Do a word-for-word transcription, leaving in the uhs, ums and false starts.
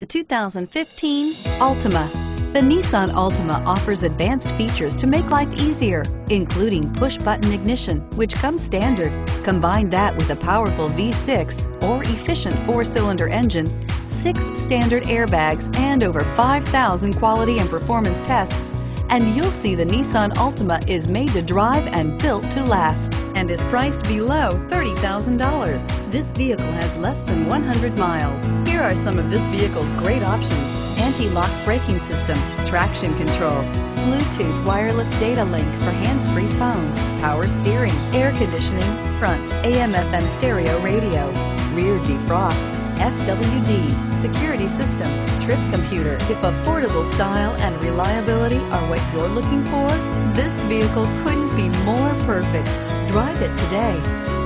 The two thousand fifteen Altima. The Nissan Altima offers advanced features to make life easier, including push-button ignition, which comes standard. Combine that with a powerful V six or efficient four-cylinder engine, six standard airbags, and over five thousand quality and performance tests, and you'll see the Nissan Altima is made to drive and built to last, and is priced below thirty thousand dollars. This vehicle has less than one hundred miles. Here are some of this vehicle's great options: anti-lock braking system, traction control, Bluetooth wireless data link for hands-free phone, power steering, air conditioning, front A M F M stereo radio, rear defrost, F W D, security system, trip computer. If affordable style and reliability are what you're looking for, this vehicle couldn't be more perfect. Drive it today.